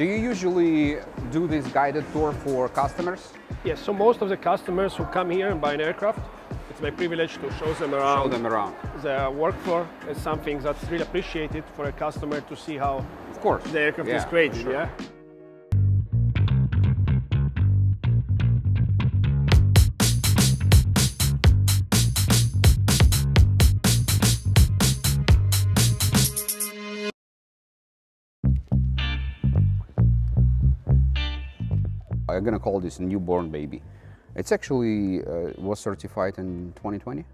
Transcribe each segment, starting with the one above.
Do you usually do this guided tour for customers? Yes, so most of the customers who come here and buy an aircraft, it's my privilege to show them around. Show them around. The workflow is something that's really appreciated for a customer to see how of course the aircraft is created. Sure. Yeah? I'm gonna call this newborn baby. It's actually was certified in 2020.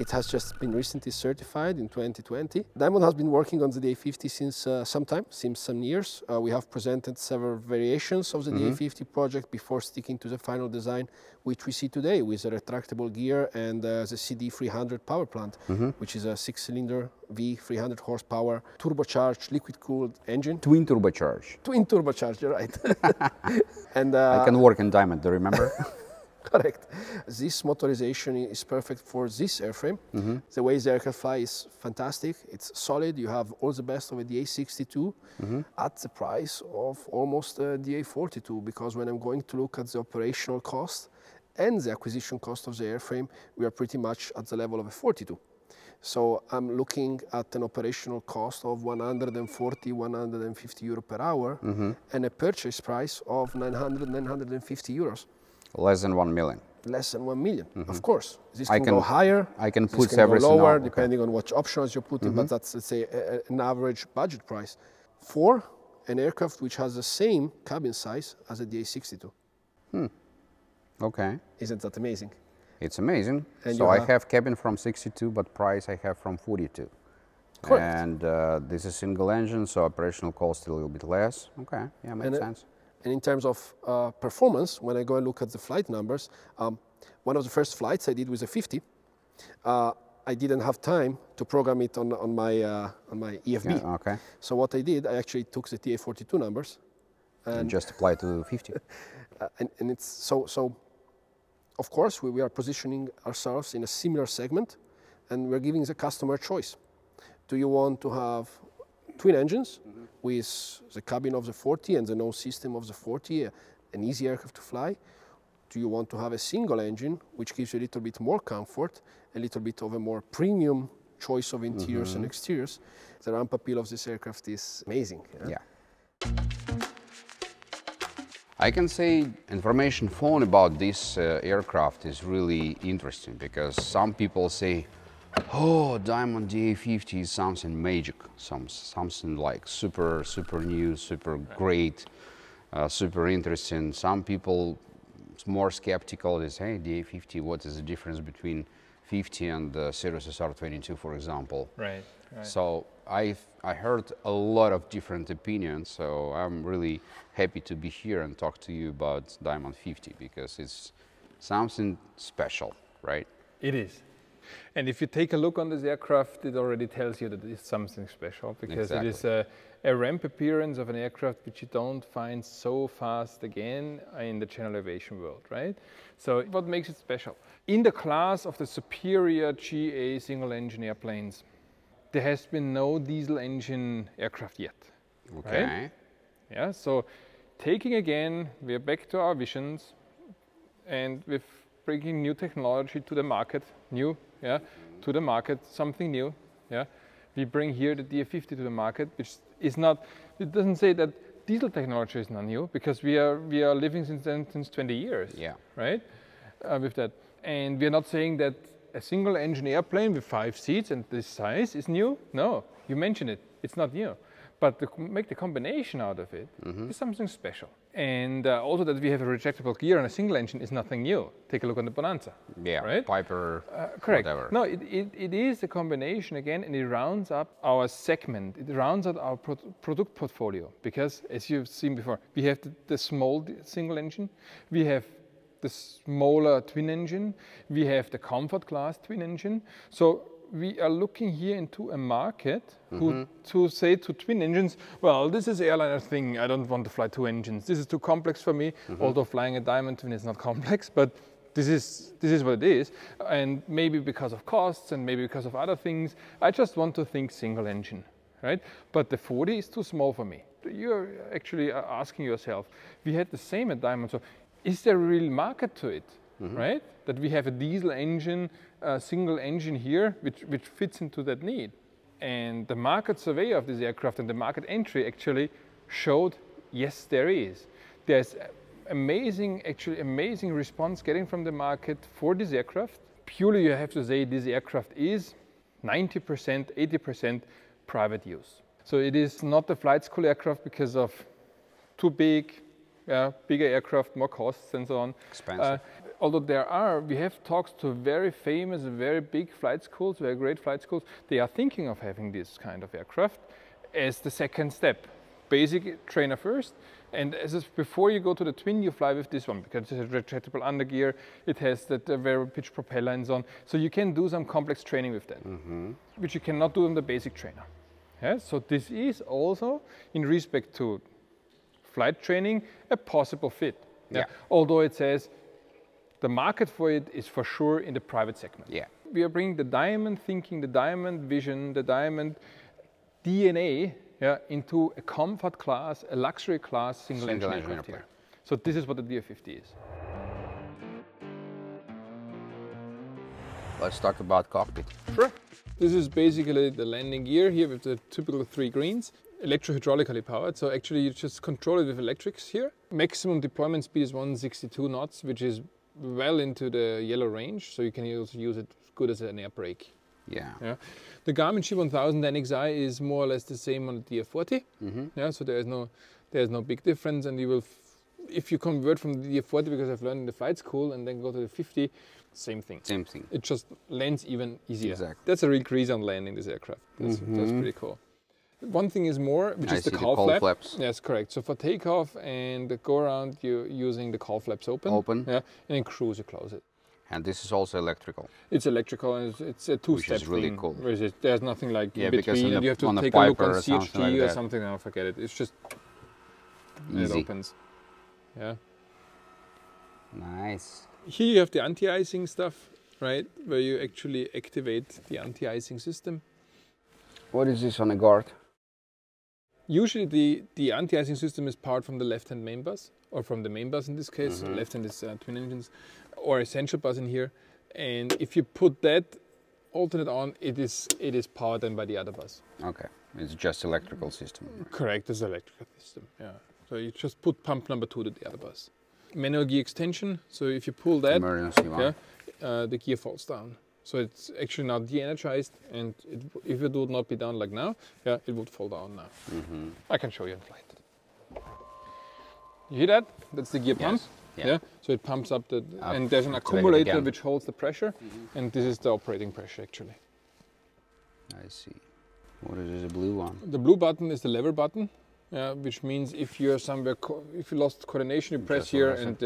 It has just been recently certified in 2020. Diamond has been working on the DA50 since some time, since some years. We have presented several variations of the DA50 project before sticking to the final design, which we see today with a retractable gear and the CD300 power plant, which is a 6-cylinder V300 horsepower turbocharged liquid-cooled engine. Twin turbocharged. Twin turbocharged, you're right. And I can work in Diamond, do you remember? Correct. This motorization is perfect for this airframe. The way the aircraft flies is fantastic. It's solid. You have all the best of a DA62 at the price of almost a DA42, because when I'm going to look at the operational cost and the acquisition cost of the airframe, we are pretty much at the level of a 42. So I'm looking at an operational cost of 140, 150 euro per hour and a purchase price of 900, 950 euros. Less than 1 million. Less than 1 million, of course. This can go higher. I can put everything lower, depending on what options you put in. But that's, let's say, an average budget price for an aircraft which has the same cabin size as a DA62. Okay. Isn't that amazing? It's amazing. And so I have cabin from 62, but price I have from 42. Correct. And this is single engine, so operational cost a little bit less. Okay. Yeah, makes sense. And in terms of performance, when I go and look at the flight numbers, one of the first flights I did with a 50, I didn't have time to program it on my EFB. Yeah, okay. So what I did, I actually took the TA42 numbers and just applied to 50. And it's so. Of course, we are positioning ourselves in a similar segment, and we're giving the customer a choice. Do you want to have twin engines with the cabin of the 40 and the nose system of the 40, an easy aircraft to fly? Do you want to have a single engine, which gives you a little bit more comfort, a little bit of a more premium choice of interiors and exteriors? The ramp appeal of this aircraft is amazing. Yeah. I can say information found about this aircraft is really interesting, because some people say, oh, Diamond DA50 is something magic, something like super, super new, super great, super interesting. Some people more skeptical is, hey, DA50, what is the difference between 50 and the Cirrus SR22, for example? Right, right. So I heard a lot of different opinions, so I'm really happy to be here and talk to you about Diamond 50, because it's something special, right? It is. And if you take a look on this aircraft, it already tells you that it's something special, because it is a ramp appearance of an aircraft which you don't find so fast again in the general aviation world, right? So what makes it special? In the class of the superior GA single engine airplanes, there has been no diesel engine aircraft yet. Okay. Right? Yeah, so taking again, we are back to our visions, and with bringing new technology to the market, something new. Yeah, we bring here the DA50 to the market, which is not. It doesn't say that diesel technology is not new, because we are living since 20 years. Yeah, right. With that, and we are not saying that a single engine airplane with 5 seats and this size is new. No, you mentioned it. It's not new, but to make the combination out of it is something special. And also that we have a retractable gear and a single engine is nothing new. Take a look on the Bonanza. Yeah, right? Piper, correct. Whatever. No, it is a combination again, and it rounds up our segment. It rounds out our product portfolio, because as you've seen before, we have the small single engine, we have the smaller twin engine, we have the comfort class twin engine. So we are looking here into a market who say to twin engines, well, this is airliner thing, I don't want to fly two engines. This is too complex for me, although flying a Diamond twin is not complex, but this is what it is. And maybe because of costs and maybe because of other things, I just want to think single engine. right? But the 40 is too small for me. You're actually asking yourself, we had the same at Diamond, so is there a real market to it, right? That we have a diesel engine, a single engine here, which fits into that need. And the market survey of this aircraft and the market entry actually showed, yes, there is. There's amazing, actually amazing response getting from the market for this aircraft. Purely, you have to say this aircraft is 90%, 80% private use. So it is not a flight school aircraft because of too big, bigger aircraft, more costs and so on. Expensive. Although we have talks to very famous, very big flight schools, very great flight schools. They are thinking of having this kind of aircraft as the second step. Basic trainer first, and before you go to the twin, you fly with this one because it's a retractable undergear. It has that very pitch propeller and so on. So you can do some complex training with that, which you cannot do on the basic trainer. Yeah? So this is also, in respect to flight training, a possible fit. Yeah. Although it says the market for it is for sure in the private segment. Yeah. We are bringing the Diamond thinking, the Diamond vision, the Diamond DNA into a comfort class, a luxury class, single engine aircraft here. So this is what the DA50 is. Let's talk about cockpit. Sure. This is basically the landing gear here with the typical three greens, electro-hydraulically powered. So actually you just control it with electrics here. Maximum deployment speed is 162 knots, which is well into the yellow range. So you can also use it good as an air brake. Yeah. The Garmin G1000 NXI is more or less the same on the DA40. Yeah, so there is no big difference, and you will, if you convert from the DA40, because I've learned in the flight school, and then go to the 50, same thing. Same thing. It just lands even easier. Exactly. That's a real grease on landing this aircraft. That's pretty cool. One thing is more, which is the cowl flaps. Yes, correct. So for takeoff and the go around, you're using the cowl flaps open. Yeah, and then cruise you close it. And this is also electrical. It's electrical, and it's a two-step thing. Which is really cool. There's nothing like in between, and you have to take a look on CHT or something. I forget it. It's just easy. It opens. Yeah. Nice. Here you have the anti-icing stuff, right? Where you actually activate the anti-icing system. What is this on the guard? Usually the anti-icing system is powered from the left-hand main bus, or from the main bus in this case. Left-hand is twin engines, or essential bus in here, and if you put that alternate on, it is powered then by the other bus. Okay, it's just electrical system. Right? Correct, it's electrical system. Yeah, so you just put pump number 2 to the other bus. Manual gear extension. So if you pull that, the gear falls down. So it's actually now de-energized, and if it would not be down like now, it would fall down now. I can show you in flight. You hear that? That's the gear pump. Yes. Yeah, so it pumps up the, and there's an accumulator which holds the pressure, and this is the operating pressure actually. I see. What is the blue one? The blue button is the lever button, which means if you're somewhere, if you lost coordination, you press here, and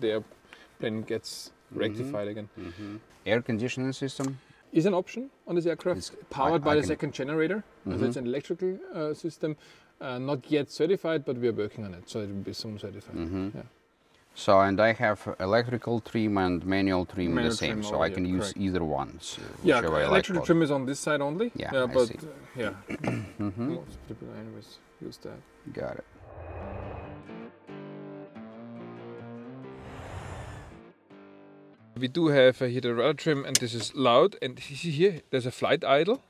the airplane gets rectified again. Air conditioning system is an option on this aircraft. It's powered by the second generator, so it's an electrical system, not yet certified, but we are working on it, so it will be soon certified. Yeah. So, and I have electrical trim and manual trim the same, so I can use either one. So yeah, electrical trim is on this side only. Yeah, but yeah, most people anyways use that. Got it. We do have here the rudder trim, and this is loud, and here there's a flight idle,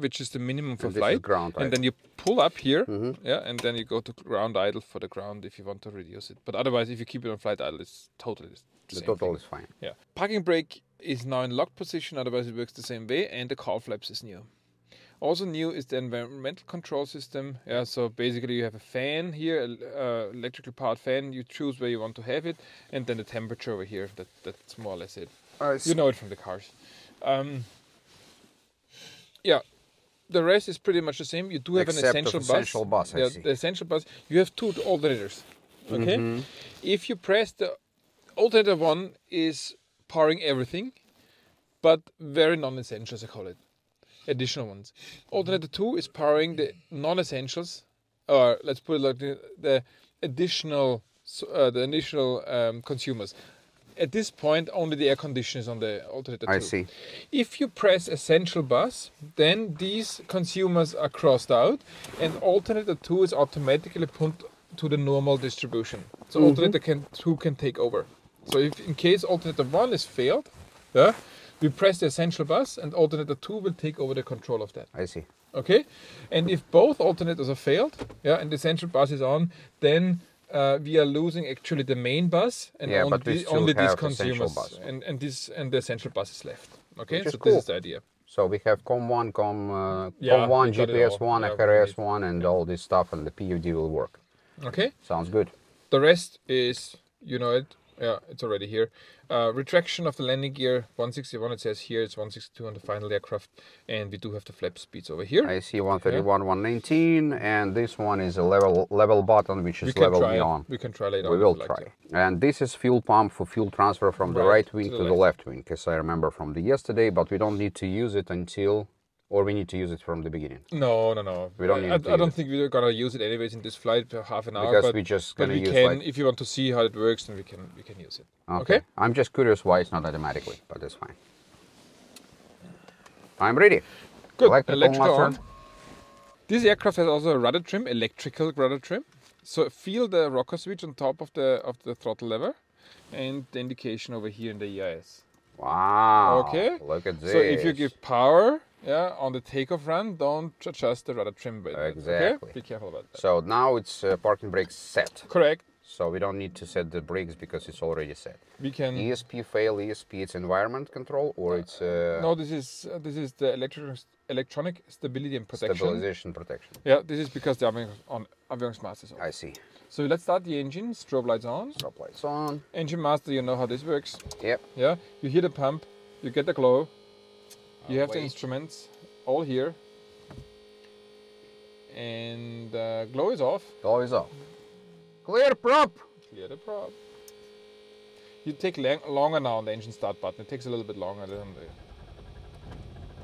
which is the minimum for flight, and then you pull up here, and then you go to ground idle for the ground if you want to reduce it. But otherwise, if you keep it on flight idle, it's totally the same thing. Is fine. Yeah. Parking brake is now in locked position, otherwise it works the same way, and the cowl flaps is new. Also new is the environmental control system. Yeah, so basically you have a fan here, electrical powered fan. You choose where you want to have it, and then the temperature over here. That's more or less it. You know it from the cars. Yeah, the rest is pretty much the same. You do have an essential bus. Yeah, the essential bus. You have two alternators. Okay. If you press the alternator 1 is powering everything, but very non-essential, as I call it. Additional ones. Alternator 2 is powering the non-essentials, or let's put it like the additional consumers. at this point only the air condition is on the alternator 2. I see. If you press essential bus, then these consumers are crossed out and alternator 2 is automatically put to the normal distribution. So alternator 2 can take over. So if in case alternator 1 is failed, we press the essential bus and alternator 2 will take over the control of that. I see. Okay, and if both alternators are failed, and the essential bus is on, then we are losing actually the main bus and only these consumers and the essential bus is left. Okay, so cool. This is the idea. So we have COM1, COM1, GPS1, FRS1, and all this stuff, and the PUD will work. Okay, sounds good. The rest is, you know it. Yeah, it's already here. Retraction of the landing gear 161. It says here it's 162 on the final aircraft, and we do have the flap speeds over here. I see 131, 119, and this one is a level button, which is level beyond. We can try later. We will try. And this is fuel pump for fuel transfer from the right wing to the left wing, as I remember from the yesterday. But we don't need to use it until. Or we need to use it from the beginning? No, no, no. We don't need to. I don't think we're going to use it anyways in this flight for half an hour. Because we're just going to use it. If you want to see how it works, then we can use it. Okay. I'm just curious why it's not automatically, but it's fine. I'm ready. Good. Electrical on. This aircraft has also a rudder trim, electrical rudder trim. So feel the rocker switch on top of the throttle lever and the indication over here in the EIS. Wow. Okay. Look at this. So if you give power... Yeah, on the takeoff run, don't adjust the rudder trim bit. Exactly. Okay? Be careful about that. So now it's parking brakes set. Correct. So we don't need to set the brakes because it's already set. We can ESP fail. ESP, it's environment control or it's. No, this is the electronic stability and protection. Stabilization protection. Yeah, this is because the Avion's master is on. I see. So let's start the engine. Strobe lights on. Strobe lights on. Engine master, you know how this works. Yep. Yeah. You hear the pump. You get the glow. You have the instruments all here, and glow is off. Glow is off. Clear prop. Clear the prop. You take longer now on the engine start button. It takes a little bit longer than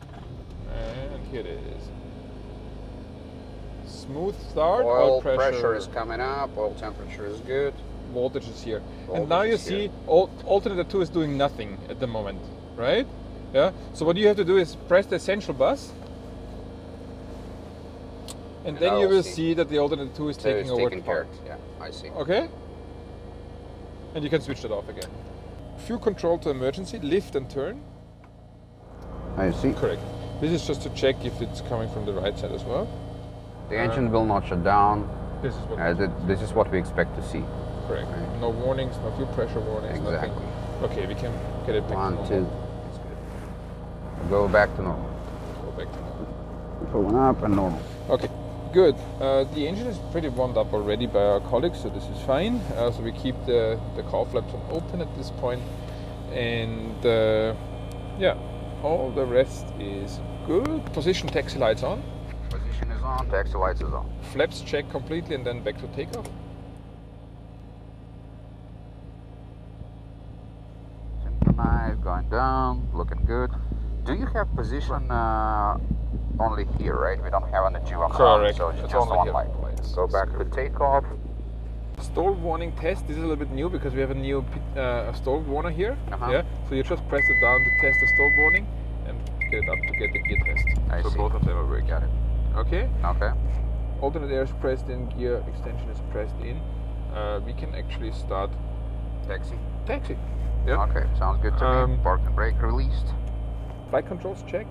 the. And here it is. Smooth start. Oil pressure is coming up. Oil temperature is good. Voltage is here. Voltage and now you see alternator 2 is doing nothing at the moment, right? Yeah. So what you have to do is press the essential bus, and then you will see that the alternator 2 is taking over the part. Yeah, I see. Okay. And you can switch that off again. Fuel control to emergency, lift and turn. I see. Correct. This is just to check if it's coming from the right side as well. The engine will not shut down. This is what. This is what we expect to see. Correct. Right. No warnings, no fuel pressure warnings. Exactly. Nothing. Okay, we can get it back. One, two. Go back to normal. Go back to normal. Going up and normal. Okay, good. The engine is pretty warmed up already by our colleagues, so this is fine. So we keep the cowl flaps open at this point. And yeah, all the rest is good. Position, taxi lights on. Position is on, taxi lights is on. Flaps check completely and then back to takeoff. Synchronized, going down, looking good. Do you have position only here, right? We don't have on the G1000. Correct. So it's just one light. Go back to takeoff. Stall warning test. This is a little bit new because we have a new stall warner here. Yeah. So you just press it down to test the stall warning and get it up to get the gear test. So both of them are working. Got it. Okay. Okay. Alternate air is pressed in. Gear extension is pressed in. We can actually start taxi. Taxi. Yeah. Okay. Sounds good to me. Park and brake released. Flight controls check.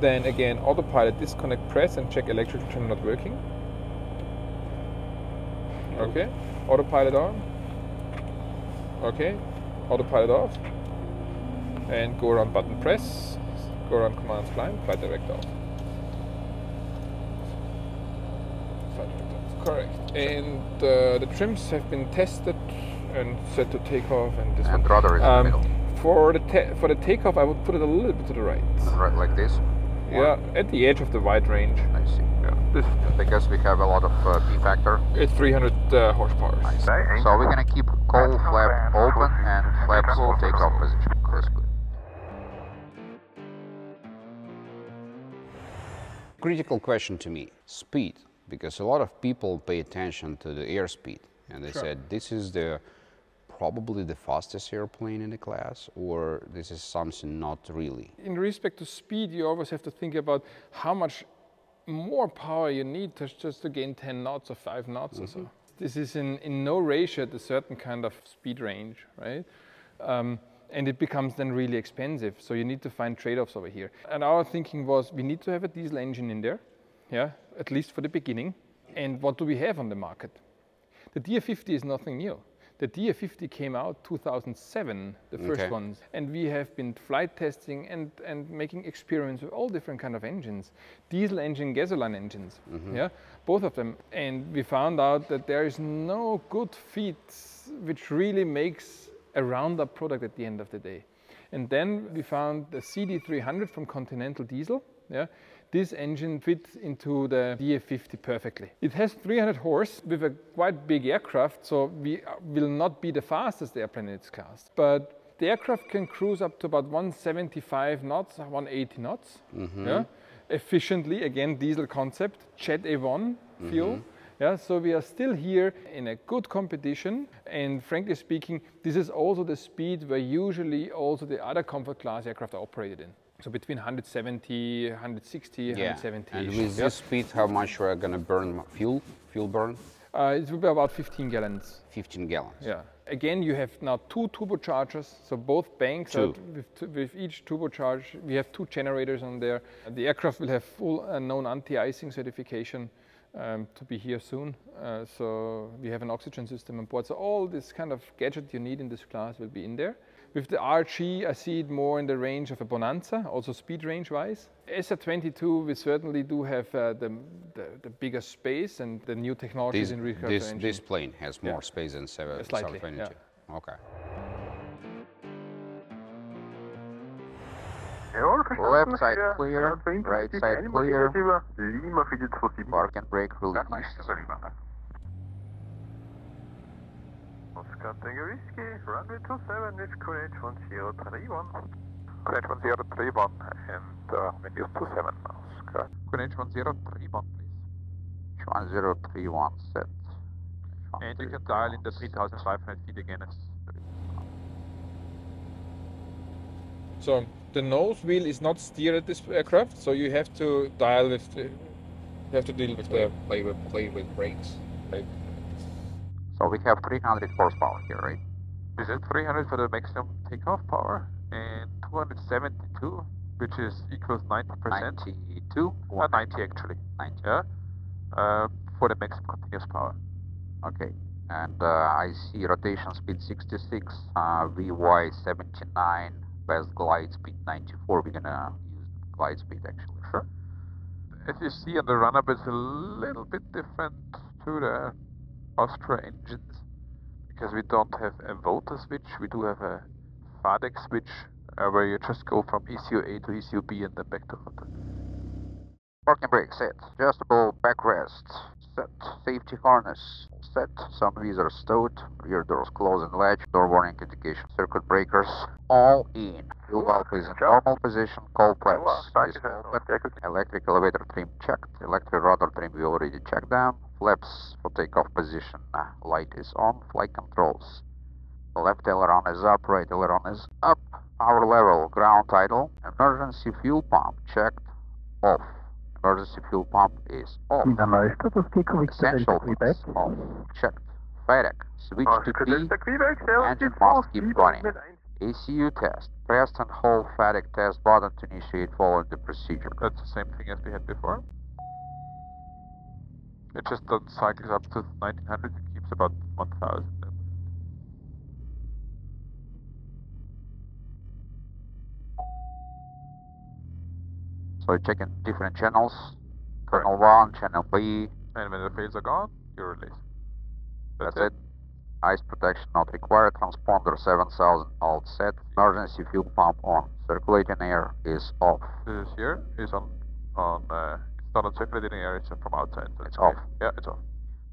Then again, autopilot disconnect press and check electrical trim not working. Okay. Autopilot on. Okay. Autopilot off. And go around button press. Go around commands climb. Flight direct off. Flight direct off. Correct. And the trims have been tested and set to take off. And this and rudder is in the middle. For the takeoff, I would put it a little bit to the right. Right, like this? Yeah, at the edge of the wide range. I see. Yeah. This, because we have a lot of P-factor. It's 300 horsepower. I see. So we're going to keep cowl flap open and flaps will take off position. Critical question to me, speed. Because a lot of people pay attention to the airspeed. And they said, this is the probably the fastest airplane in the class, or this is something not really? In respect to speed, you always have to think about how much more power you need to just to gain 10 knots or 5 knots or so. This is in no ratio at a certain kind of speed range, right? And it becomes then really expensive. So you need to find trade-offs over here. And our thinking was, we need to have a diesel engine in there, yeah, at least for the beginning. And what do we have on the market? The DA50 is nothing new. The DA50 came out 2007, the first ones. And we have been flight testing and making experiments with all different kind of engines. Diesel engine, gasoline engines, yeah, both of them. And we found out that there is no good fit which really makes a roundup product at the end of the day. And then we found the CD300 from Continental Diesel. Yeah, this engine fits into the DA50 perfectly. It has 300 horse with a quite big aircraft, so we will not be the fastest airplane in its class. But the aircraft can cruise up to about 175 knots, 180 knots, yeah, efficiently. Again, diesel concept, Jet A1 fuel. Yeah, so we are still here in a good competition, and frankly speaking, this is also the speed where usually also the other comfort class aircraft are operated in. So between 170, 160, 170. And with this speed, how much we are going to burn fuel? Fuel burn? It will be about 15 gallons. 15 gallons. Yeah. Again, you have now two turbochargers, so both banks are with each turbocharge. We have two generators on there. The aircraft will have full known anti-icing certification. To be here soon, so we have an oxygen system on board. So all this kind of gadget you need in this class will be in there. With the RG, I see it more in the range of a Bonanza, also speed range-wise. SR22, we certainly do have the bigger space and the new technologies in regard to engine. This plane has more space than SR22. Yeah. Okay. Left side clear, right side clear, park and brake release. Runway 27 with courage 1031. Courage 1031 and wind is 27. Courage 1031 please. 1031 set. And you can dial in the 3500 feet again. So the nose wheel is not steered at this aircraft, so you have to dial with the, you have to deal with the play with brakes. Right? So we have 300 horsepower here, right? This is 300 for the maximum takeoff power and 272, which is equals 90%. 92, 90 actually. 90. Yeah. For the maximum continuous power. Okay. And I see rotation speed 66, VY 79. Best glide speed 94, we're gonna use glide speed actually. Sure. As you see on the run-up, it's a little bit different to the Austria engines because we don't have a VOLTA switch, we do have a FADEC switch where you just go from ECU A to ECU B and then back to VOLTA. Parking brake set, adjustable backrest set, safety harness set, some visors stowed, rear doors closed and latched, door warning indication, circuit breakers, all in. Fuel valve is in normal position, cold plate is open, electric elevator trim checked, electric rudder trim we already checked down, flaps for takeoff position, light is on, flight controls. Left aileron is up, right aileron is up, power level, ground idle, emergency fuel pump checked, off. Emergency fuel pump is off. Essential is off. Checked. FADEC. Switch to P. Engine must keep running. ECU test. Press and hold FADEC test button to initiate following the procedure. That's the same thing as we had before. It just cycles up to 1900. It keeps about 1000. So checking different channels, channel 1, channel B. And when the fields are gone, you release. That's it. Ice protection not required, transponder 7000 alt set, emergency fuel pump on, circulating air is off. This is here, is on it's not on circulating air, it's from outside. So it's off. Yeah, it's off.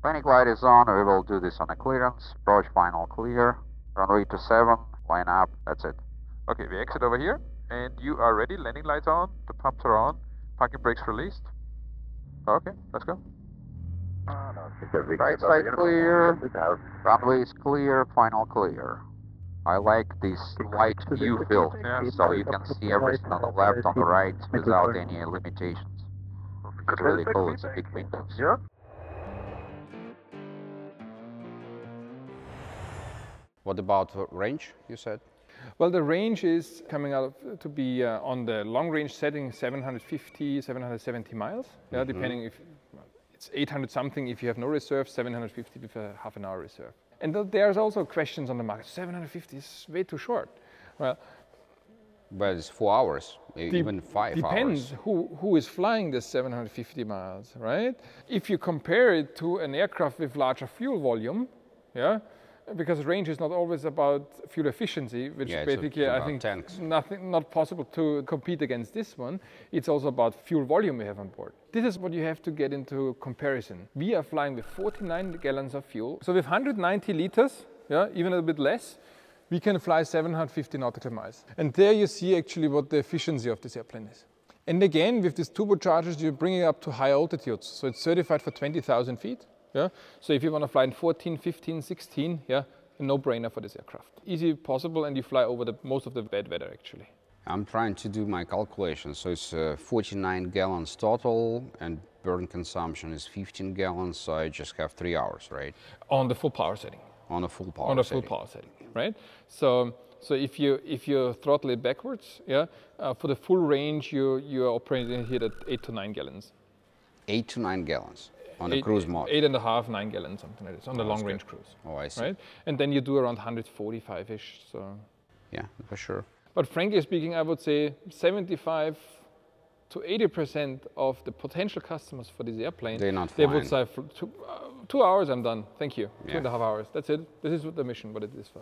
Panic light is on, we will do this on a clearance, approach final clear, runway 27, line up, that's it. Okay, we exit over here. And you are ready, landing lights on, the pumps are on, parking brakes released. Okay, let's go. Right side clear, runway's clear, final clear. I like the slight U-fill, so you can see everything on the left, on the right, without any limitations. It's really cool, it's a big window. What about range, you said? Well, the range is coming out to be on the long range setting 750, 770 miles, yeah, depending if it's 800 something if you have no reserve, 750 with a half an hour reserve. And there's also questions on the market, 750 is way too short. Well, but it's 4 hours, even 5 hours. Depends who is flying this 750 miles, right? If you compare it to an aircraft with larger fuel volume, yeah, because range is not always about fuel efficiency, which basically I think not possible to compete against this one. It's also about fuel volume we have on board. This is what you have to get into comparison. We are flying with 49 gallons of fuel. So with 190 liters, yeah, even a little bit less, we can fly 750 nautical miles. And there you see actually what the efficiency of this airplane is. And again, with these turbochargers, you bring it up to high altitudes. So it's certified for 20,000 feet. Yeah? So if you want to fly in 14, 15, 16, yeah, a no-brainer for this aircraft. Easy possible, and you fly over the, most of the bad weather actually. I'm trying to do my calculation. So it's 49 gallons total, and burn consumption is 15 gallons, so I just have 3 hours, right? On the full power setting. On a full power setting. On a full power setting, right? So if you throttle it backwards, yeah, for the full range, you are operating here at 8 to 9 gallons. 8 to 9 gallons. On the cruise mode? 8.5, 9 gallons, something like this, on the long-range cruise. Oh, I see. Right? And then you do around 145-ish, so... Yeah, for sure. But frankly speaking, I would say 75 to 80% of the potential customers for this airplane... They're not flying. They would say, for 2 hours, I'm done, thank you. Yeah. 2.5 hours, that's it. This is the mission, what it is for.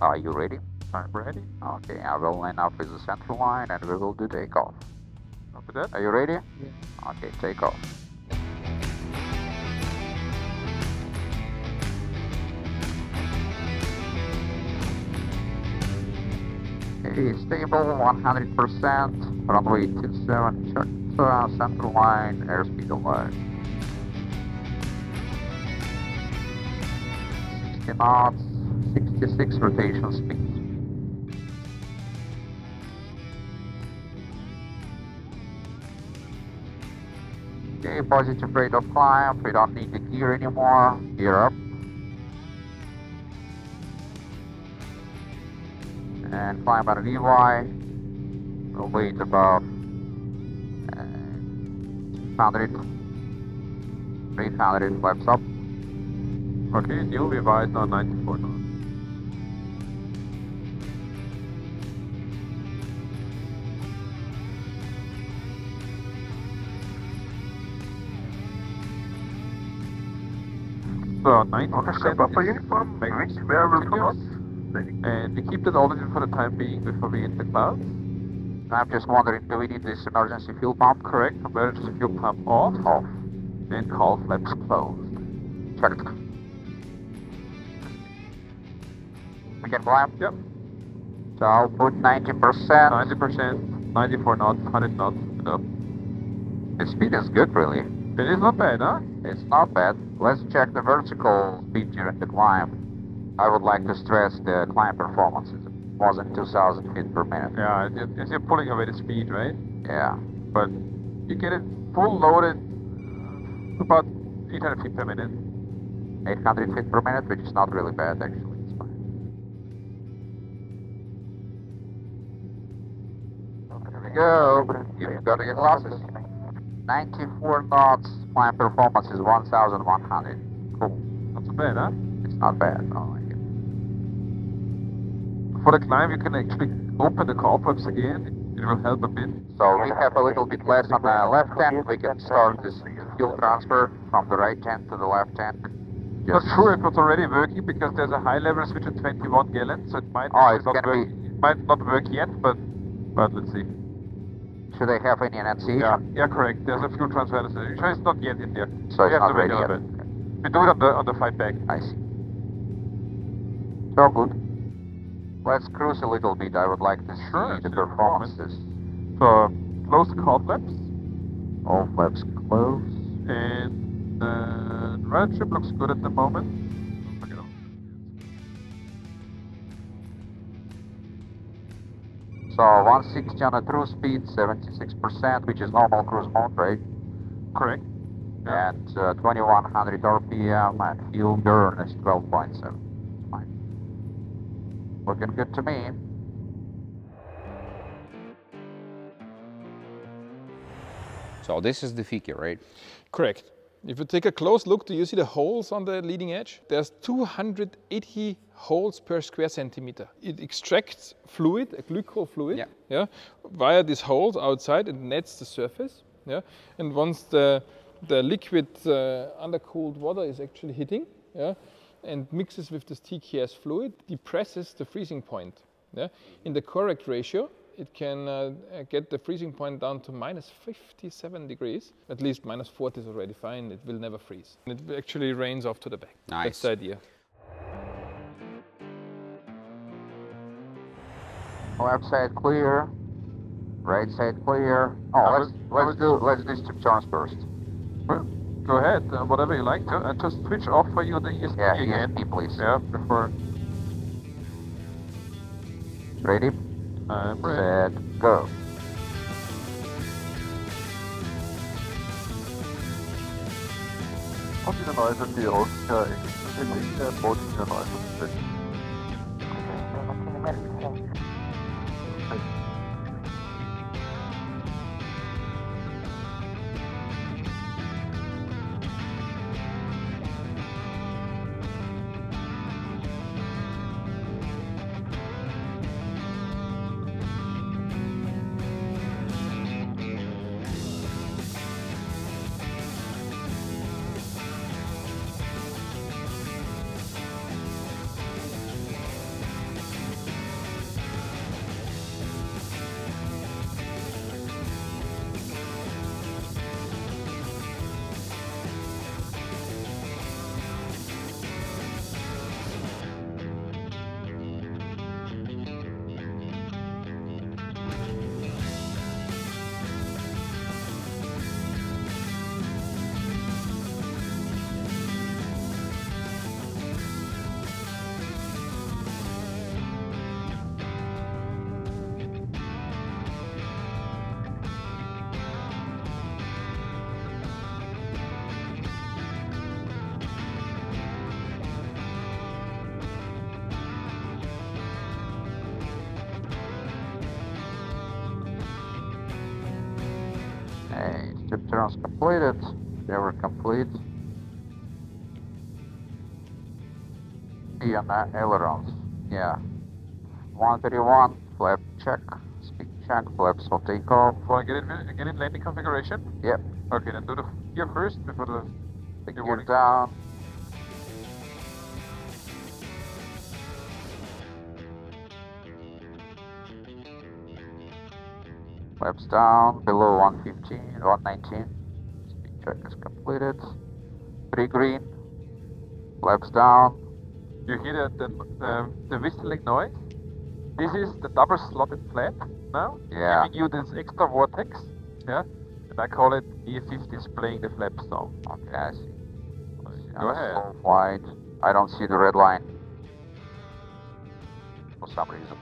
Are you ready? I'm ready. Okay, I will line up with the central line and we will do takeoff. After that? Are you ready? Yeah. Okay, takeoff. Okay, stable, 100%, runway 27, check central line, airspeed alive. 60 knots. 66 rotation speed. Okay, positive rate of climb, we don't need the gear anymore. Gear up. And climb at VY. We'll wait about 200, 300 flaps up. Okay, new VY is now 94 knots. So 9% buffer uniform, max variable cost, and we keep that altitude for the time being before we hit the clouds. I'm just wondering, do we need this emergency fuel pump? Correct, emergency fuel pump off, and call flaps closed. Checked. We can climb? Yep. So I'll put 90%. 90%, 94 knots, 100 knots, and up. The speed is good really. It is not bad, huh? It's not bad. Let's check the vertical speed during the climb. I would like to stress the climb performance. It wasn't 2,000 feet per minute. Yeah, as you're pulling away the speed, right? Yeah. But you get it full loaded about 800 feet per minute. 800 feet per minute, which is not really bad, actually. It's fine. There we go. You've got to get glasses. 94 knots, my performance is 1,100. Cool. Not so bad, huh? It's not bad, no, I like it. For the climb, you can actually open the cobwebs again. It will help a bit. So we have a little bit less on the left hand. We can start this fuel transfer from the right hand to the left hand. Yes. Not sure if it's already working because there's a high level switch at 21 gallons, so it might not work yet, but let's see. Should they have any NC? Yeah, correct. There's a fuel transfer. It's not yet in there. So we have to wait a little bit. We do it on the flight back. I see. So good. Let's cruise a little bit. I would like to see the performances. So close the cobwebs. All flaps close. And the right ship looks good at the moment. So 160 on a cruise speed, 76%, which is normal cruise mode, right? Correct. Yeah. And 2100 RPM and fuel burn is 12.7. Looking good to me. So this is the FIKI, right? Correct. If you take a close look, do you see the holes on the leading edge? There's 280 holes per square centimeter. It extracts fluid, a glycol fluid, via these holes outside and nets the surface. Yeah, and once the liquid undercooled water is actually hitting, and mixes with this TKS fluid, depresses the freezing point. Yeah, in the correct ratio. It can get the freezing point down to -57 degrees. At least -40 is already fine. It will never freeze. It actually rains off to the back. Nice. That's the idea. Left side clear. Right side clear. Oh, let's do strip turns first. Well, go ahead, whatever you like. Just switch off for you the ESP again, please. Yeah, before. Ready? Set, go. Auf die Reise, die aus der Ecke, Boot in der Reise zu setzen. Ship turns completed. They were complete. The ailerons. Yeah. 131. Flap check. Speed check. Flaps for takeoff. Well, get it landing configuration. Yep. Okay, then do the gear first before the gear down. Flaps down, below 115, 119. Speed check is completed. 3 green. Flaps down. You hear the whistling noise? This is the double slotted flap now. Yeah. Giving you this extra vortex. Yeah. And I call it E50's playing the flap song. Okay, I see. Go ahead. White. I don't see the red line. For some reason.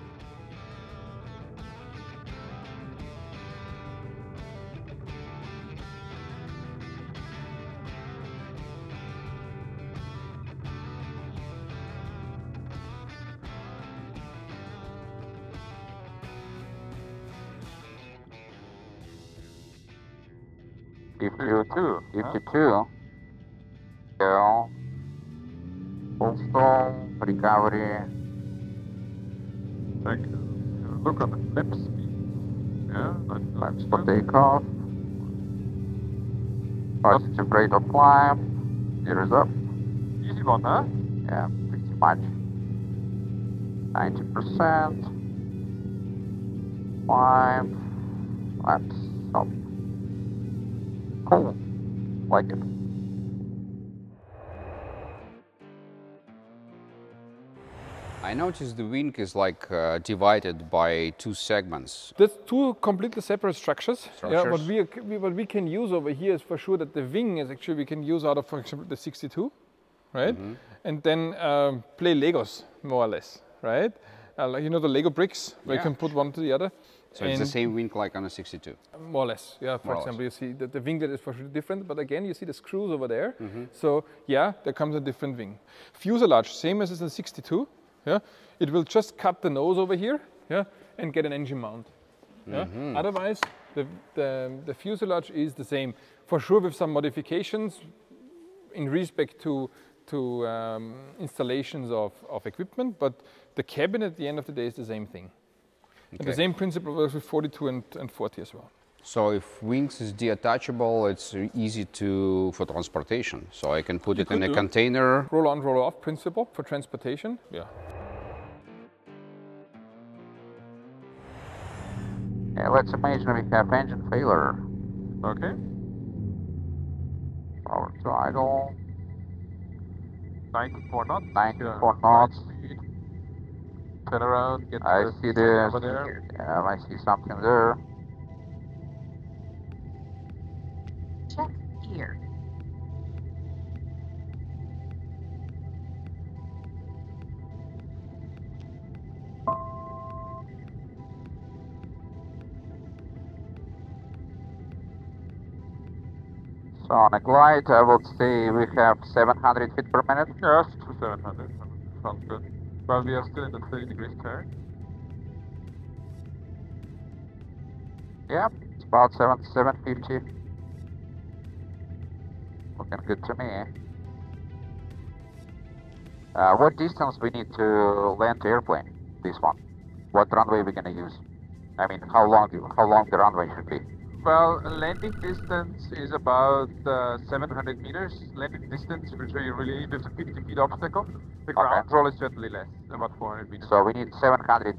EFB2, go, full stall, recovery, like look on the flip speed. Yeah, like climbs for takeoff. Positive rate of climb. Gear is up. Easy one, huh? Yeah, pretty much. 90%. Climb. Flaps up. Cool. Like it. I noticed the wing is like divided by two segments. That's two completely separate structures. Yeah, what we can use over here is for sure that the wing is actually we can use out of, for example, the 62, right? Mm-hmm. And then play Legos more or less, right? Like, you know, the Lego bricks where you can put one to the other. So and it's the same wing like on a 62? More or less, yeah. For example, you see that the winglet is for sure different, but again, you see the screws over there. Mm-hmm. So yeah, there comes a different wing. Fuselage, same as in the 62. Yeah, it will just cut the nose over here, yeah, and get an engine mount. Yeah? Mm-hmm. Otherwise, the fuselage is the same. For sure, with some modifications in respect to installations of equipment, but the cabin at the end of the day is the same thing. Okay. And the same principle works with 42 and 40 as well. So if wings is detachable, it's easy for transportation. So I can put it in a container. Roll on, roll off principle for transportation. Yeah. Yeah, let's imagine we have engine failure. Okay. Power to idle. 94 knots. 94 knots. Turn around. Get I see this. Yeah, I see something there. Check gear. So on a glide, I would say we have 700 feet per minute. Yes, to 700. Sounds good. Well, we are still in the 30 degrees turn. Yep, it's about 750. Looking good to me. What distance we need to land the airplane? This one. What runway we gonna use? I mean, how long the runway should be? Well, landing distance is about 700 meters. Landing distance, which we really need, is a 50-feet obstacle. The ground roll is certainly less, about 400 meters. So we need 700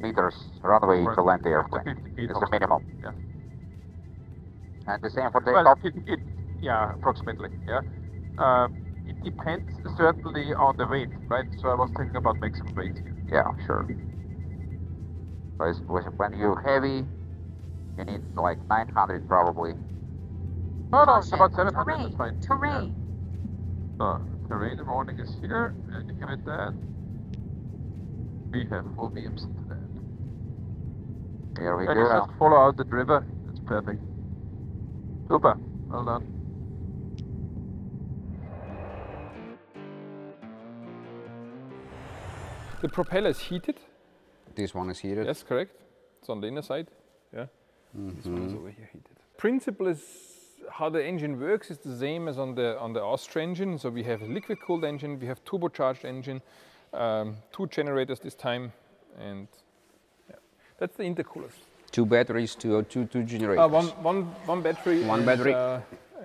meters runway to land the airplane. 50 feet. It's the minimum. Yeah. And the same for the takeoff. Yeah, approximately, yeah. It depends certainly on the weight, right? So I was thinking about maximum weight here. Yeah, sure. When you're heavy, you need like 900 probably. No, no, it's about 700, that's fine. Terrain. Yeah. So, terrain warning is here, and you give it that. We have full beams into that. Here we go. And you just follow out the river, it's perfect. Super, well done. The propeller is heated. This one is heated. Yes, correct. It's on the inner side. Yeah. Mm-hmm. This one is over here heated. Principle is how the engine works is the same as on the Austria engine. So we have a liquid-cooled engine, we have turbocharged engine, two generators this time, and yeah. That's the intercoolers. Two batteries, two generators. One battery. One battery.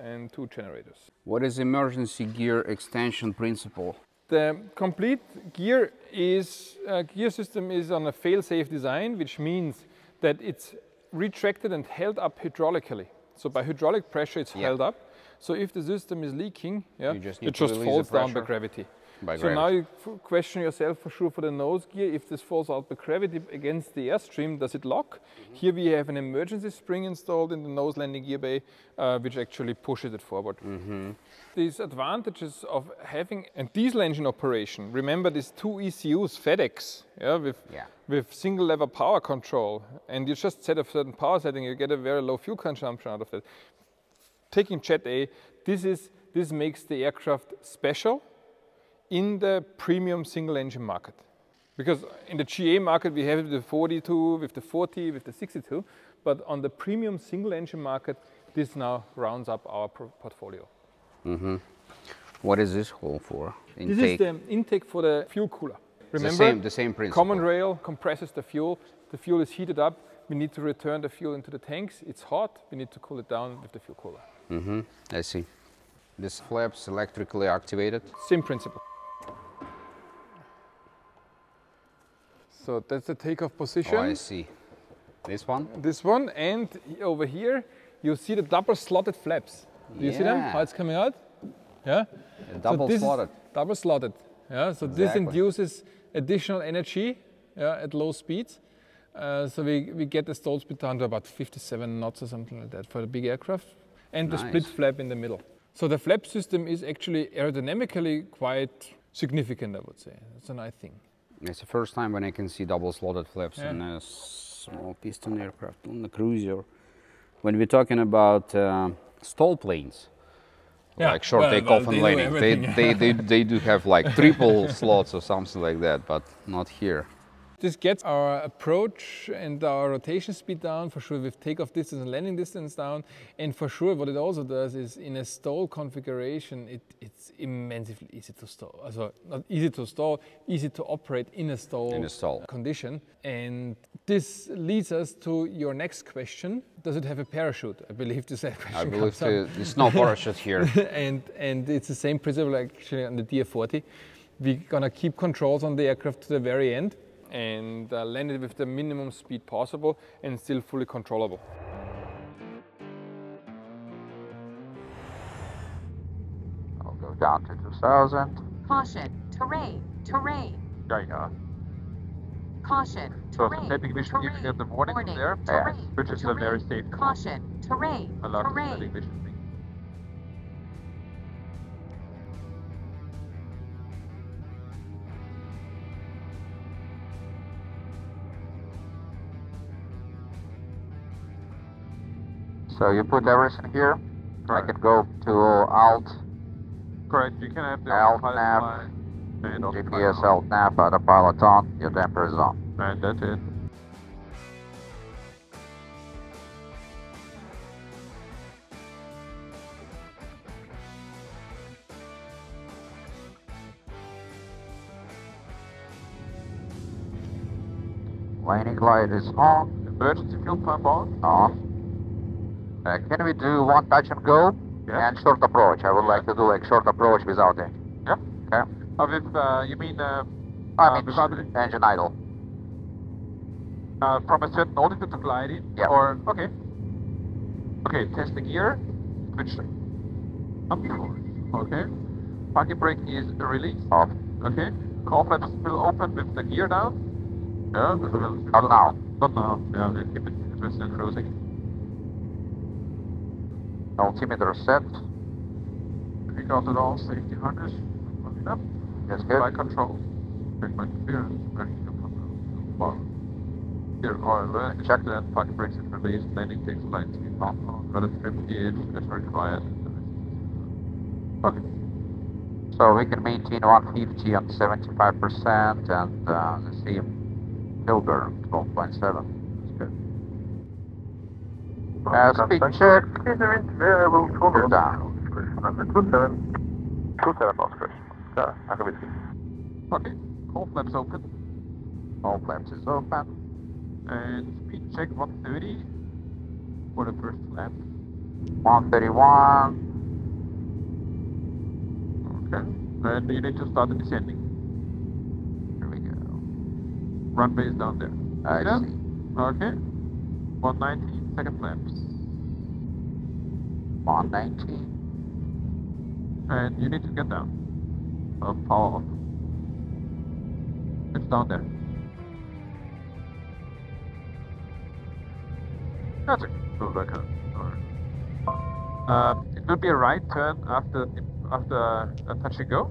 And two generators. What is emergency gear extension principle? The complete gear gear system is on a fail-safe design, which means that it's retracted and held up hydraulically. So by hydraulic pressure, it's held up. So if the system is leaking, it just falls down by gravity. Now you question yourself for sure for the nose gear, if this falls out by gravity against the airstream, does it lock? Mm-hmm. Here we have an emergency spring installed in the nose landing gear bay, which actually pushes it forward. Mm-hmm. These advantages of having a diesel engine operation, remember these two ECUs, FADECs, with single lever power control, and you just set a certain power setting, you get a very low fuel consumption out of that. Taking Jet A, this makes the aircraft special in the premium single engine market. Because in the GA market we have the 42, with the 40, with the 62, but on the premium single engine market, this now rounds up our portfolio. Mm-hmm. What is this hole for? Intake? This is the intake for the fuel cooler. Remember, the same principle. Common rail compresses the fuel is heated up, we need to return the fuel into the tanks, it's hot, we need to cool it down with the fuel cooler. Mm-hmm, I see. This flap's electrically activated. Same principle. So that's the takeoff position. Oh, I see. This one? This one, and over here, you see the double slotted flaps. Do you see them? How it's coming out? Yeah? Double slotted. Double slotted. Yeah, so exactly. This induces additional energy at low speeds. So we get the stall speed down to about 57 knots or something like that for the big aircraft. And nice. The split flap in the middle. So the flap system is actually aerodynamically quite significant, I would say. That's a nice thing. It's the first time when I can see double slotted flaps in a small piston aircraft, on the cruiser. When we're talking about stall planes, like short takeoff and landing, they do have like triple slots or something like that, but not here. This gets our approach and our rotation speed down, for sure, with takeoff distance and landing distance down. And for sure, what it also does is, in a stall configuration, it's immensely easy to stall. Also, not easy to stall, easy to operate in a stall condition. And this leads us to your next question. Does it have a parachute? I believe this question comes up. I believe there's no parachute here. and it's the same principle actually on the DA40. We're going to keep controls on the aircraft to the very end and land it with the minimum speed possible and still fully controllable. I'll go down to 2000. Caution, terrain. There you go. Caution, terrain, so we should give the warning there, which is a very safe. Caution, terrain, a lot of vision. So you put everything here. Correct. I can go to alt. Correct. You can have the alt nav. GPS alt nav, autopilot on. Your damper is on. Right. That's it. Landing light is on. Emergency fuel pump on. On. Can we do one touch and go and short approach? I would like to do like short approach without it. Yeah. Okay. With, you mean? I mean engine idle. From a certain altitude to glide in? Yeah. Or okay. Okay. Test the gear. Switch. Up. Okay. Party brake is released. Off. Okay. Call flaps will open with the gear down. Yeah. Not now. Not now. Yeah. We'll keep it within cruising. Altimeter set. We got it all, safety harness. Look it up. That's good. Flight control. Check my clearance. Here, oil. Check that. Party brakes is released. Landing takes light speed. Got a trim gauge. That's required. Okay. So we can maintain 150 on 75% and the same fuel burn 12.7. Speed check. Clearance variable 200 down. 27 knots, Chris. I can be seen. Okay. All flaps open. All flaps is open. And speed check 130 for the first flap. 131. Okay. Then you need to start the descending. Here we go. Runway is down there. I see. Okay. 190. Second flaps. 190. And you need to get down. Power off. It's down there. That's it. Go back up. It will be a right turn after a touch and go.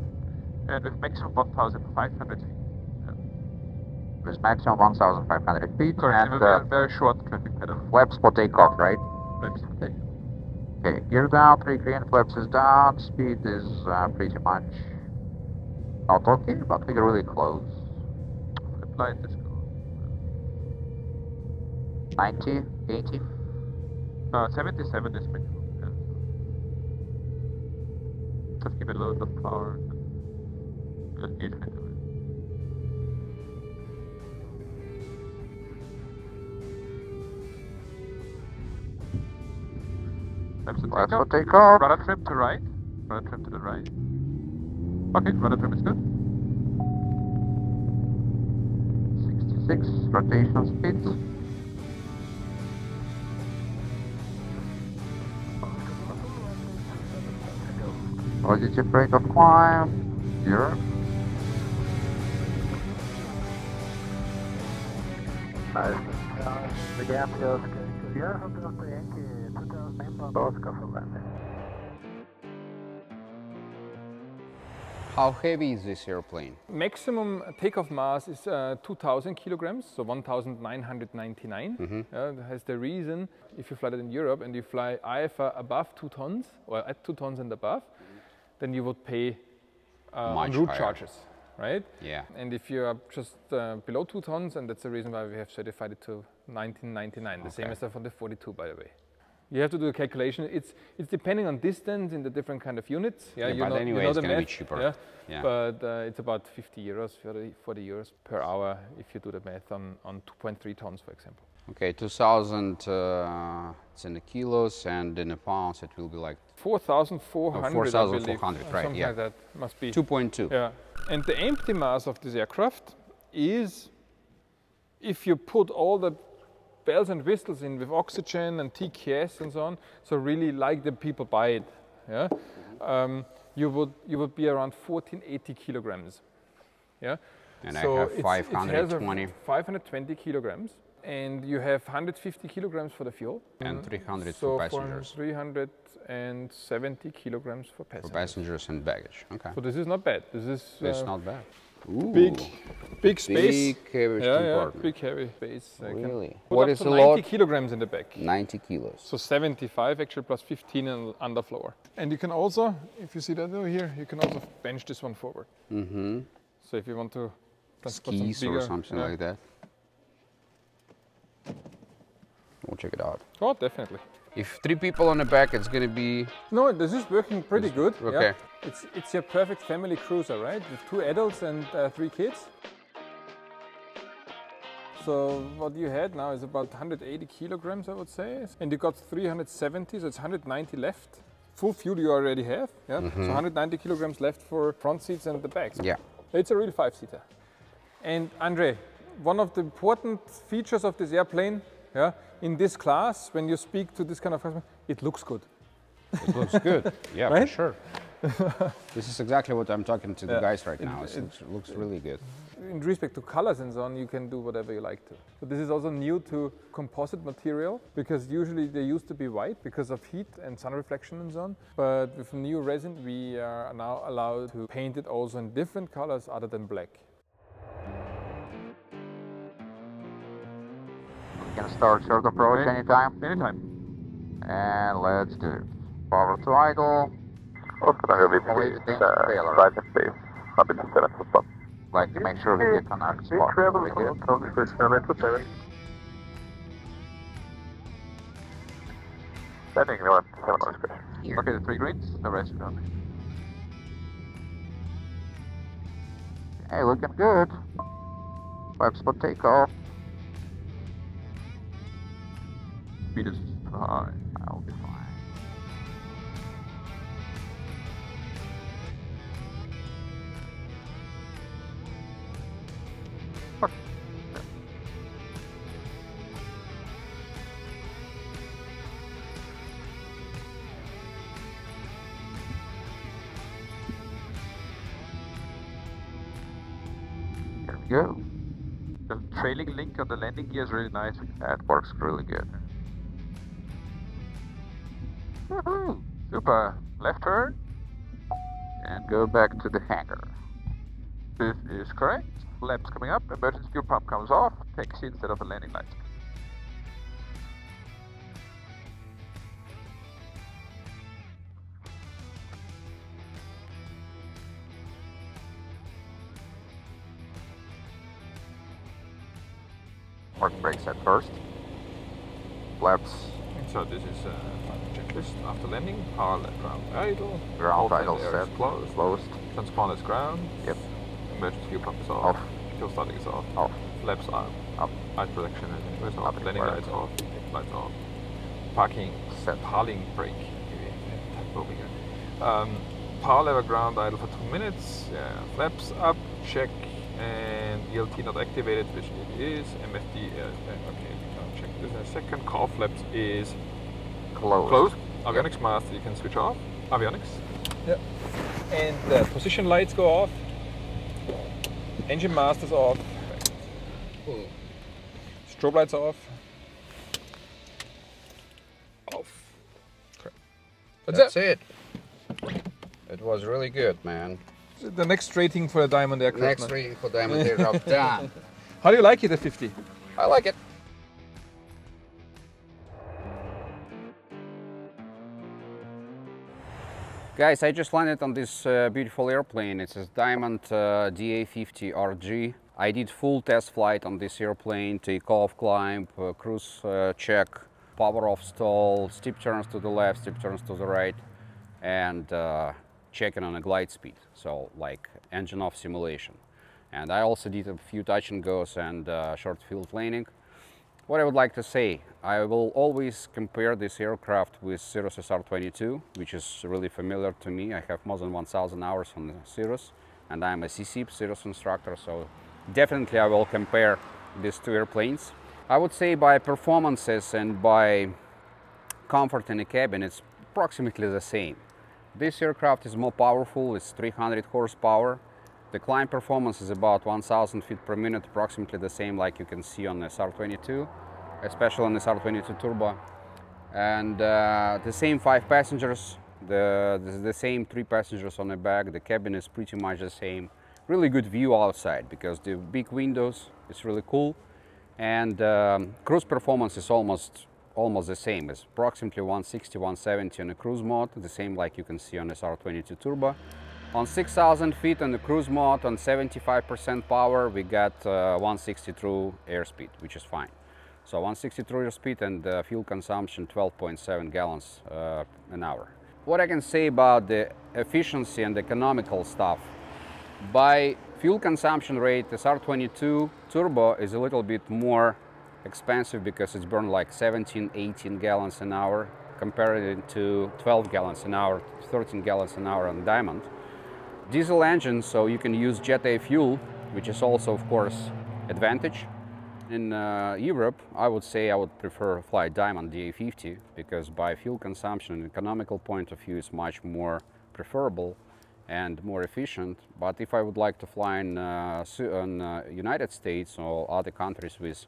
And with maximum 1,500 feet. With maximum 1,500 feet. Correct. And very short traffic pedal. Flaps for takeoff, right? Flaps for takeoff. Okay, gear down, 3 green flaps is down, speed is pretty much not okay, but we're really close. Apply this code. 90, 80? 77 is minimum. Yeah. Just give it a load of power. Just 800. That's what they call. Rudder trim to right. Rudder trim to the right. Okay, rudder trim is good. 66 rotational speeds. Positive rate of climb. 0. The gap goes to 0. How heavy is this airplane? Maximum takeoff mass is 2,000 kilograms, so 1,999. It has the reason, if you fly that in Europe and you fly IFR above 2 tons, or at 2 tons and above, then you would pay route charges, right? Yeah. And if you are just below 2 tons, and that's the reason why we have certified it to 1,999, the same as for the 42, by the way. You have to do a calculation. It's depending on distance in the different kind of units. Yeah, but anyway, it's going to be cheaper. Yeah, yeah. But it's about 50 euros, 40 euros per hour if you do the math on 2.3 tons, for example. Okay, 2,000 it's in the kilos, and in the pounds it will be like 4,400. 4,400, right? Something like that must be 2.2. Yeah, and the empty mass of this aircraft is, if you put all the bells and whistles in with oxygen and TKS and so on, so really like the people buy it, yeah, you would be around 1480 kilograms, yeah. And so I have 520. It has 520 kilograms, and you have 150 kilograms for the fuel. And 300 so for passengers. 370 kilograms for passengers. For passengers and baggage, okay. So this is not bad. This is not bad. Ooh. Big space. Big heavy compartment. Yeah, big heavy space. Really? What is a lot? 90 kilograms in the back. 90 kilos. So 75 actually plus 15 and underfloor. And you can also, if you see that over here, you can also bench this one forward. Mm-hmm. So if you want to transport skis some bigger, or something like that. We'll check it out. Oh, definitely. If 3 people on the back, it's going to be... No, this is working pretty good. Okay. Yeah. It's your perfect family cruiser, right? With 2 adults and 3 kids. So what you had now is about 180 kilograms, I would say. And you got 370, so it's 190 left. Full fuel you already have. Yeah. Mm-hmm. So 190 kilograms left for front seats and the backs. Yeah. It's a real 5-seater. And Andre, one of the important features of this airplane, yeah, in this class, when you speak to this kind of customer, it looks good. It looks good, yeah, right? For sure. This is exactly what I'm talking to the guys right now. It looks really good. In respect to colors and so on, you can do whatever you like to. But this is also new to composite material, because usually they used to be white because of heat and sun reflection and so on. But with new resin, we are now allowed to paint it also in different colors other than black. Can start short approach anytime. Anytime. And let's do it. Power to idle. Like to make sure we get on our spot. Okay, the 3 greens, the rest of them. Hey, looking good. 5 spot takeoff. Speed is high, I'll be fine. Fuck. There we go. The trailing link on the landing gear is really nice. That works really good. Woohoo! Super! Left turn and go back to the hangar. This is correct. Flaps coming up, emergency fuel pump comes off, taxi instead of a landing light. Park brakes at first. Flaps. So this is checklist after landing, power left ground idle. Ground idle set, closed. Transponders ground. Yep. Emergency fuel pump is off. Fuel starting is off. Flaps are up. Light protection is off. Landing lights off. Lights off. parking, step, hauling, brake. Power level ground idle for 2 minutes, flaps up, check, and ELT not activated, which it is. MFD, okay, we can check this in a second. Car flaps is closed. Avionics master, you can switch off. Avionics. Yep. And the position lights go off. Engine master's off. Cool. Strobe lights off. Off. Correct. That's it. It was really good, man. The next rating for the Diamond Aircraft. Next rating for Diamond Aircraft. Done. How do you like it at 50? I like it. Guys, I just landed on this beautiful airplane. It's a Diamond DA50RG. I did full test flight on this airplane, takeoff, climb, cruise check, power off stall, steep turns to the left, steep turns to the right, and checking on a glide speed. So like engine off simulation. And I also did a few touch and goes and short field landing. What I would like to say, I will always compare this aircraft with Cirrus SR22, which is really familiar to me. I have more than 1,000 hours on Cirrus, and I'm a CSIP Cirrus instructor, so definitely I will compare these two airplanes. I would say by performances and by comfort in the cabin, it's approximately the same. This aircraft is more powerful, it's 300 horsepower. The climb performance is about 1,000 feet per minute, approximately the same like you can see on the SR22, especially on the SR22 Turbo. And the same 5 passengers, the same 3 passengers on the back, the cabin is pretty much the same. Really good view outside because the big windows, it's really cool. And cruise performance is almost the same. It's approximately 160, 170 on the cruise mode, the same like you can see on the SR22 Turbo. On 6,000 feet on the cruise mode, on 75% power, we got 160 through airspeed, which is fine. So 160 through airspeed and fuel consumption 12.7 gallons an hour. What I can say about the efficiency and economical stuff, by fuel consumption rate, the SR22 Turbo is a little bit more expensive because it's burned like 17, 18 gallons an hour, compared to 12 gallons an hour, 13 gallons an hour on Diamond. Diesel engine, so you can use Jet A fuel, which is also, of course, advantage. In Europe, I would say I would prefer fly Diamond DA50 because by fuel consumption and economical point of view, it's much more preferable and more efficient. But if I would like to fly in United States or other countries with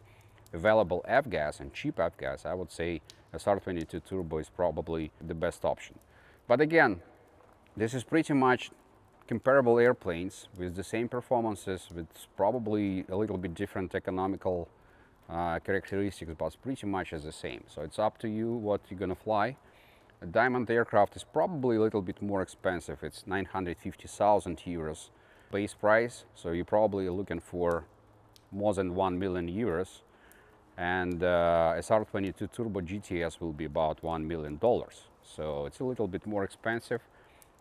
available F-gas and cheap F-gas, I would say SR22 Turbo is probably the best option. But again, this is pretty much comparable airplanes with the same performances, with probably a little bit different economical characteristics, but pretty much as the same. So it's up to you what you're gonna fly. A Diamond aircraft is probably a little bit more expensive. It's 950,000 euros base price, so you're probably looking for more than 1 million euros. And SR22 Turbo GTS will be about $1 million. So it's a little bit more expensive,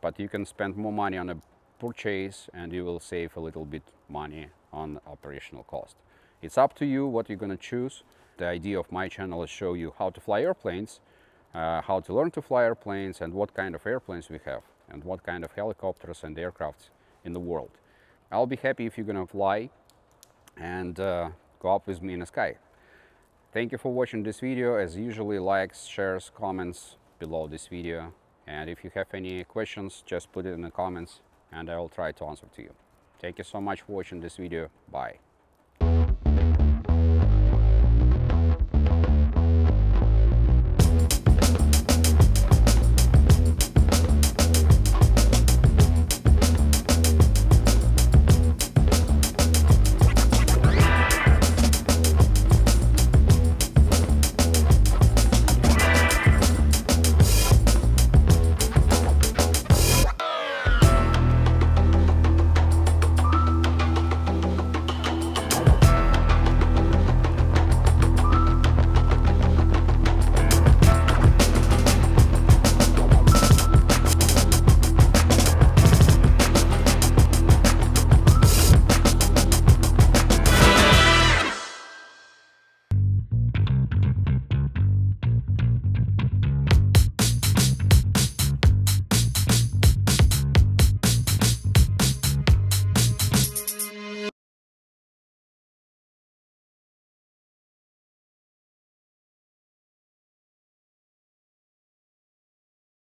but you can spend more money on a purchase and you will save a little bit money on operational cost. It's up to you what you're going to choose. The idea of my channel is show you how to fly airplanes, how to learn to fly airplanes, and what kind of airplanes we have and what kind of helicopters and aircrafts in the world. I'll be happy if you're going to fly and go up with me in the sky. Thank you for watching this video. As usually, likes, shares, comments below this video. And if you have any questions, just put it in the comments and I will try to answer to you. Thank you so much for watching this video. Bye.